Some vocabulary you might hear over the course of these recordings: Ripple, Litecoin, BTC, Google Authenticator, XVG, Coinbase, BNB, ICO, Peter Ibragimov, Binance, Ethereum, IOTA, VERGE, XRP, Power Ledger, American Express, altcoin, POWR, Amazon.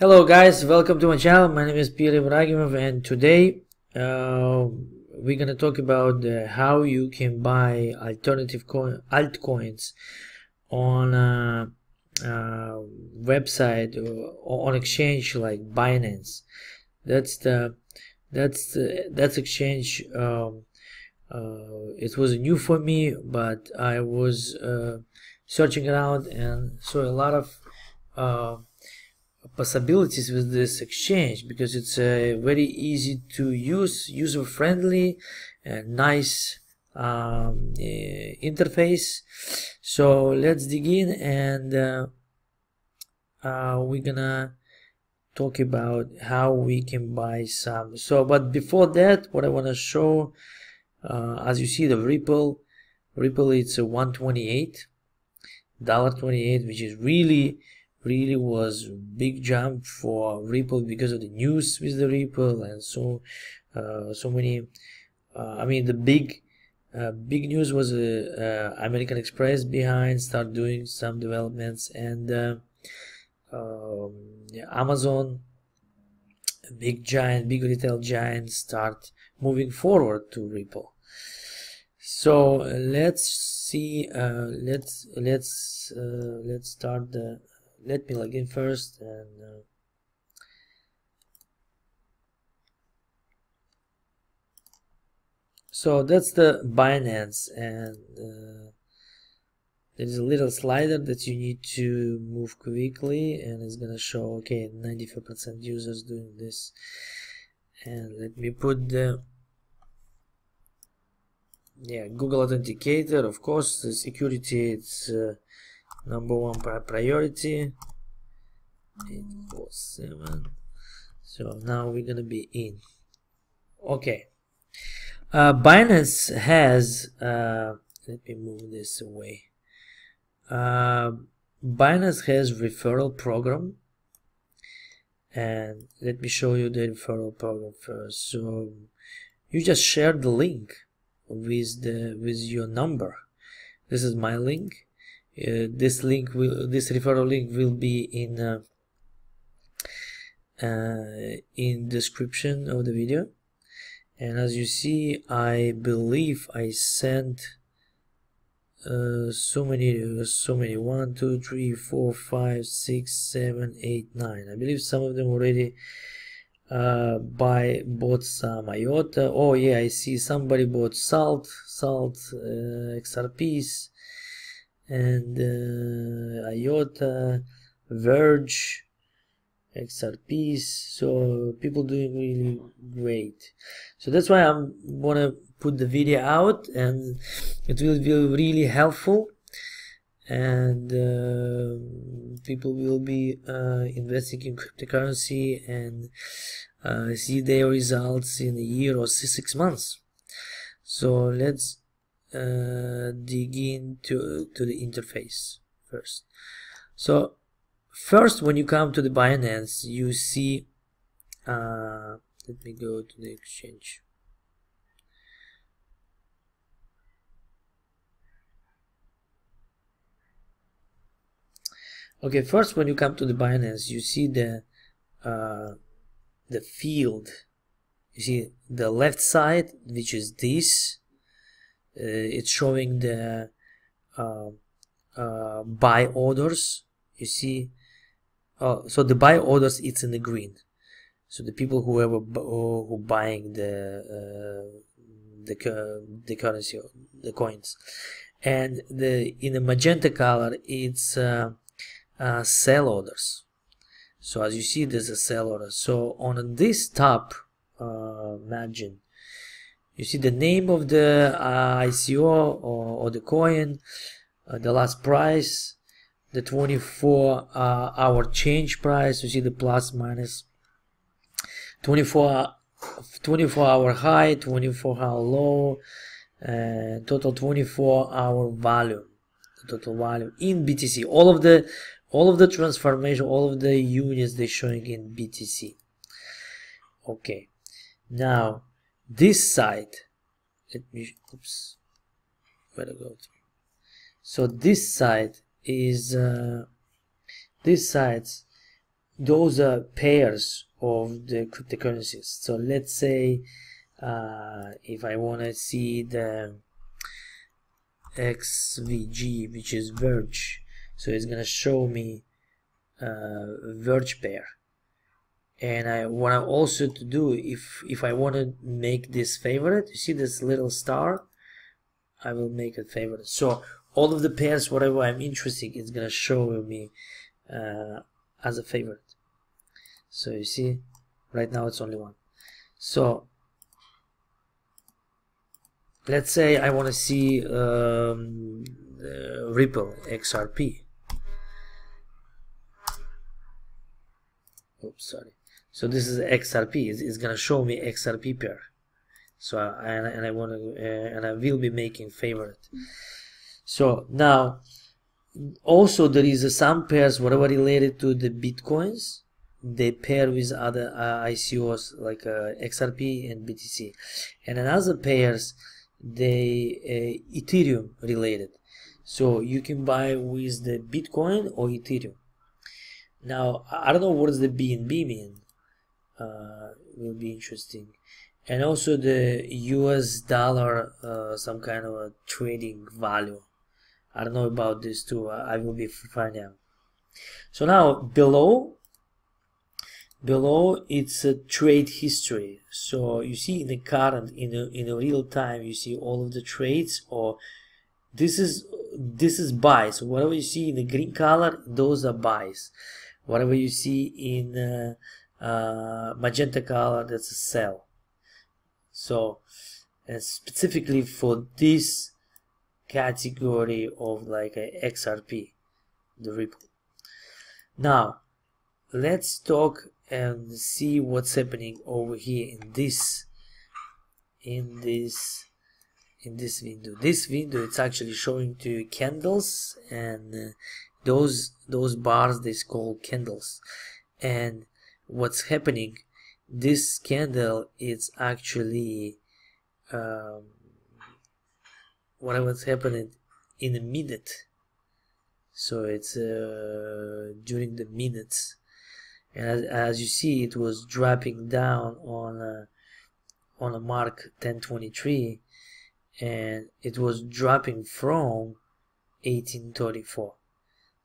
Hello guys, welcome to my channel. My name is Peter Ibragimov, and today we're gonna talk about how you can buy alternative altcoins on a website or on exchange like Binance. That's exchange. It was new for me, but I was searching around and saw a lot of possibilities with this exchange, because it's very easy to use, user-friendly and nice interface. So let's dig in, and we're gonna talk about how we can buy some. So but before that, what I want to show, as you see, the Ripple, it's a $1.28, which is really was a big jump for Ripple because of the news with the Ripple, and so many. I mean, the big news was American Express behind start doing some developments, and Amazon, a big retail giant, start moving forward to Ripple. So let's see. Let's start the. Let me log in first, and so that's the Binance, and there's a little slider that you need to move quickly, and it's gonna show, okay, 94% users doing this. And let me put the Google Authenticator, of course, the security, it's #1 priority, 847. So now we're gonna be in. Okay, Binance has. Let me move this away. Binance has referral program, and let me show you the referral program first. So you just share the link with your number. This is my link. This referral link will be in description of the video, and as you see, I believe I sent so many 1, 2, 3, 4, 5, 6, 7, 8, 9. I believe some of them already bought some IOTA. Oh yeah, I see somebody bought salt, XRPs, and IOTA, Verge, XRPs. So people doing really great. So that's why I'm wanna put the video out, and it will be really helpful, and people will be investing in cryptocurrency and see their results in a year or 6 months. So let's dig into the interface first. So first, when you come to the Binance, you see, let me go to the exchange. Okay, first when you come to the Binance, you see the field, you see the left side, which is this. It's showing the buy orders. You see, so the buy orders, it's in the green. So the people who buying the currency, the coins, and in the magenta color, it's sell orders. So as you see, there's a sell order. So on this top margin, you see the name of the ICO or the coin, the last price, the 24-hour change price. You see the plus minus, 24-hour high, 24-hour low, total 24-hour value, total value in BTC. All of the transformation, all of the units they're showing in BTC. Okay, now. This side, let me, oops, where to go to? So this side is, this side's those are pairs of the cryptocurrencies. So let's say if I want to see the XVG, which is Verge, so it's going to show me Verge pair. And I what I'm also to do, if I want to make this favorite, you see this little star, I will make it favorite. So all of the pairs, whatever I'm interested, it's going to show me as a favorite. So you see right now it's only one. So let's say I want to see Ripple XRP. Oops, sorry. So this is XRP. It's going to show me XRP pair. So I want to and I will be making favorite. So now also there is some pairs whatever related to the bitcoins. They pair with other ICOs like XRP and BTC, and another pairs they Ethereum related. So you can buy with the Bitcoin or Ethereum. Now I don't know what does the BNB mean. Will be interesting. And also the US dollar, some kind of a trading value. I don't know about this too. I will be finding out. So now below it's a trade history. So you see in the current, in the real time, you see all of the trades. Or this is buys. So whatever you see in the green color, those are buys. Whatever you see in magenta color, that's a sell. So and specifically for this category of like a XRP, the Ripple. Now let's talk and see what's happening over here in this window. This window, it's actually showing to you candles, and those bars they call candles. And what's happening, this candle is actually whatever's happening in a minute. So it's during the minutes, and as you see, it was dropping down on a mark 1023, and it was dropping from 1834.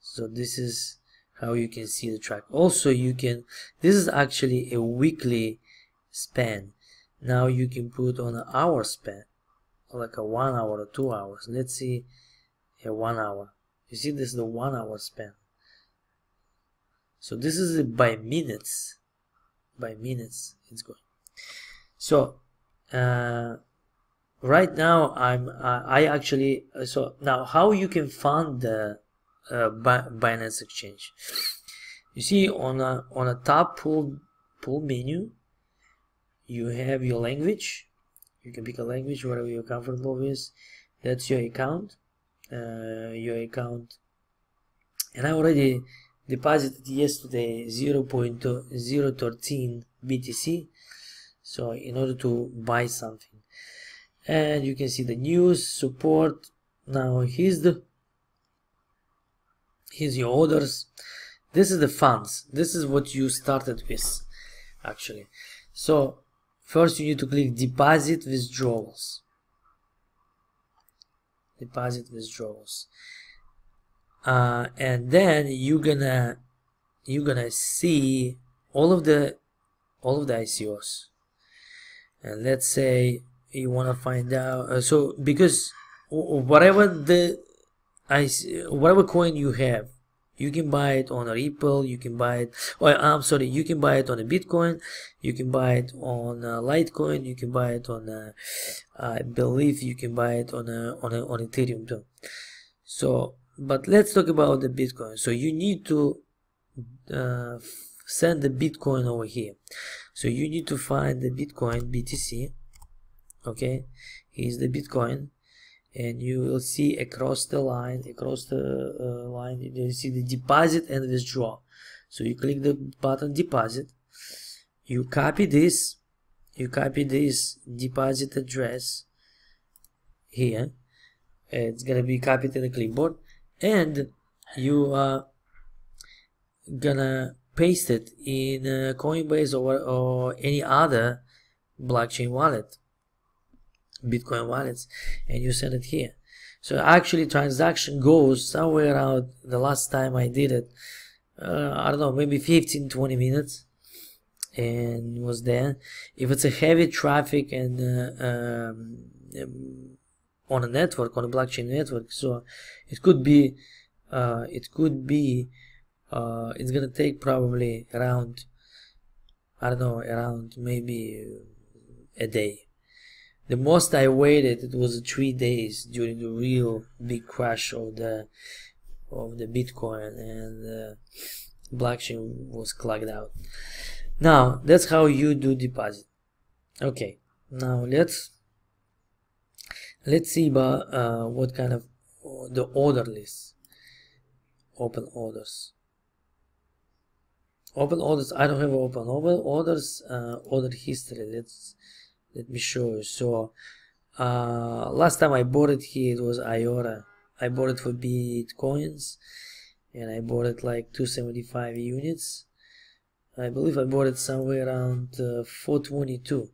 So this is how you can see the track. Also you can, this is actually a weekly span. Now you can put on an hour span, like a 1 hour or 2 hours. Let's see a 1 hour. You see this is the 1 hour span. So this is by minutes, it's going. So right now I actually, so now how you can fund the Binance exchange. You see on a top pull menu, you have your language. You can pick a language whatever you're comfortable with. That's your account, and I already deposited yesterday 0.013 BTC. So in order to buy something, and you can see the news support. Now here's your orders. This is the funds. This is what you started with actually. So first you need to click deposit withdrawals. And then you're gonna see all of the ICOs. And let's say you wanna find out so because whatever coin you have, you can buy it on a Ripple, you can buy it, or I'm sorry, you can buy it on a Bitcoin, you can buy it on a Litecoin, you can buy it on a, I believe you can buy it on Ethereum too. So, but let's talk about the Bitcoin. So you need to send the Bitcoin over here. So you need to find the Bitcoin BTC. Okay, here's the Bitcoin. And you will see across the line you see the deposit and withdraw. So you click the button deposit, you copy this deposit address here. It's gonna be copied in the clipboard, and you are gonna paste it in Coinbase or any other blockchain wallet, Bitcoin wallets, and you send it here. So actually transaction goes somewhere around, the last time I did it, I don't know, maybe 15-20 minutes, and was there. If it's a heavy traffic and on a network, on a blockchain network, so it could be it's gonna take probably around, I don't know, around maybe a day. The most I waited, it was 3 days during the real big crash of the Bitcoin, and blockchain was clogged out. Now that's how you do deposit. Okay, now let's see about what kind of the order list. Open orders. I don't have open orders. Order history. Let me show you. So last time I bought it here, it was IOTA. I bought it for Bitcoins, and I bought it like 275 units. I believe I bought it somewhere around 422.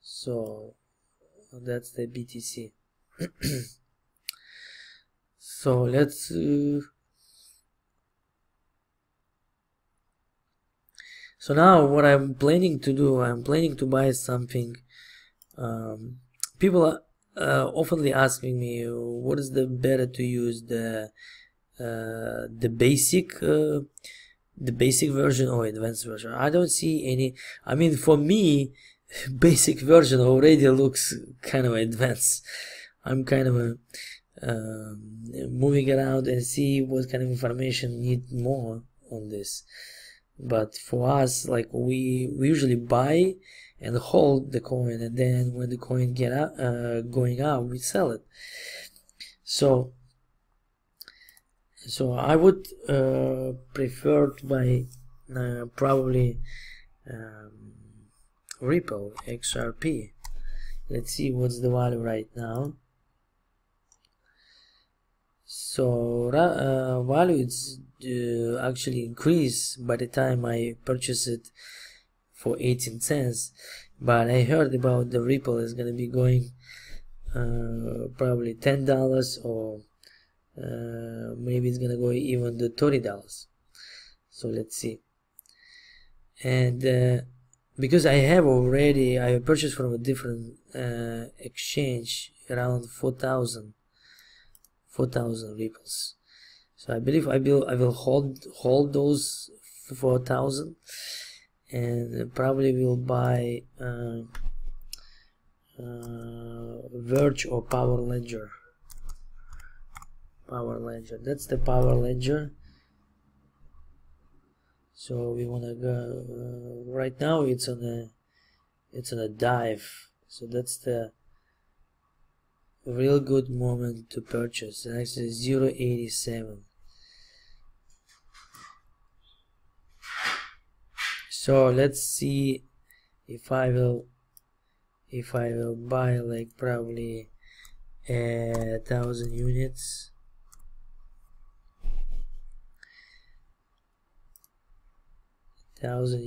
So that's the BTC. So so now what I'm planning to do, I'm planning to buy something. People are often asking me, what is the better to use, the basic version or advanced version? I don't see any. I mean, for me, basic version already looks kind of advanced. I'm kind of moving around and see what kind of information need more on this. But for us, like we usually buy and hold the coin, and then when the coin get up, going up, we sell it. So I would prefer to buy probably Ripple, XRP. Let's see what's the value right now. So value is actually increased by the time I purchased it for 18 cents, but I heard about the Ripple is gonna be going probably $10, or maybe it's gonna go even to $30. So let's see. And because I purchased from a different exchange around 4,000 Ripples. So I believe I will hold those 4,000, and probably will buy Verge or Power Ledger. That's the Power Ledger. So we wanna go right now. It's on a dive. So that's the real good moment to purchase. And actually 0.87. So let's see if I will buy like probably 1,000 units. Thousand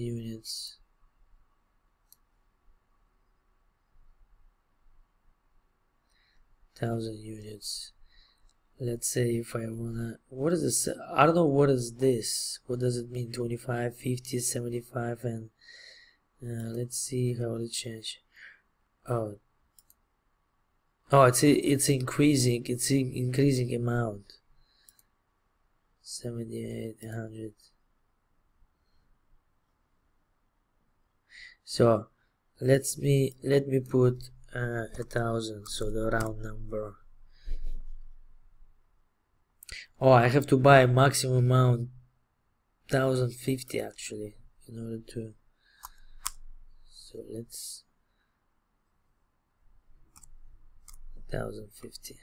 units. Let's say if I wanna, what is this? I don't know what is this. What does it mean? 25, 50, 75, and let's see how it change. Oh, it's increasing. It's in increasing amount. 78, 100. So let me put 1,000, so the round number. Oh, I have to buy a maximum amount 1,050 actually in order to. So let's 1,050.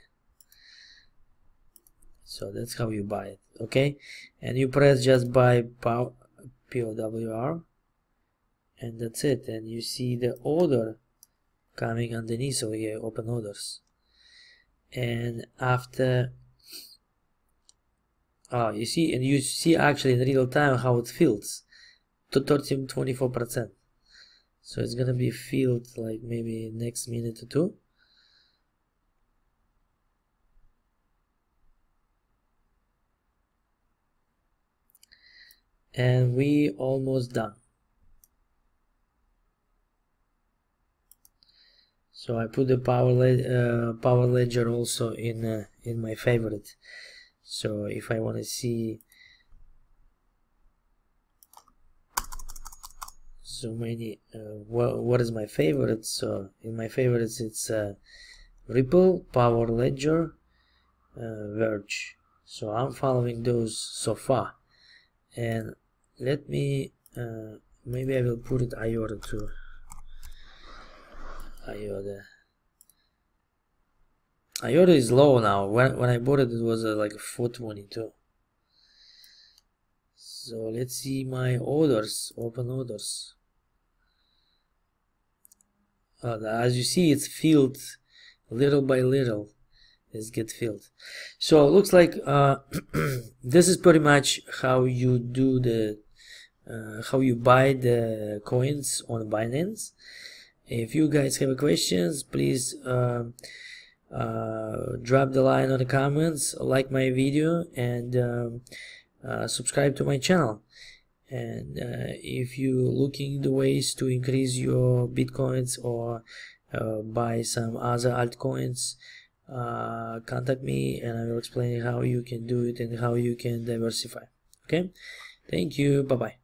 So that's how you buy it, okay? And you press just buy POWR. And that's it, and you see the order coming underneath over here, open orders. And after you see, and you see actually in real time how it feels to 24%. So it's gonna be filled like maybe next minute or two. And we almost done. So I put the Power Ledger also in my favorite. So if I want to see so many, what is my favorite? So in my favorites, it's Ripple, Power Ledger, Verge. So I'm following those so far. And let me maybe I will put it IOTA too. IOTA is low now. When I bought it, it was like 422. So let's see my orders, open orders. As you see, it's filled little by little. Let's get filled. So it looks like this is pretty much how you do the how you buy the coins on Binance. If you guys have questions, please drop the line on the comments, like my video, and subscribe to my channel. And if you're looking the ways to increase your bitcoins or buy some other altcoins, contact me and I will explain how you can do it and how you can diversify. Okay, thank you, bye bye.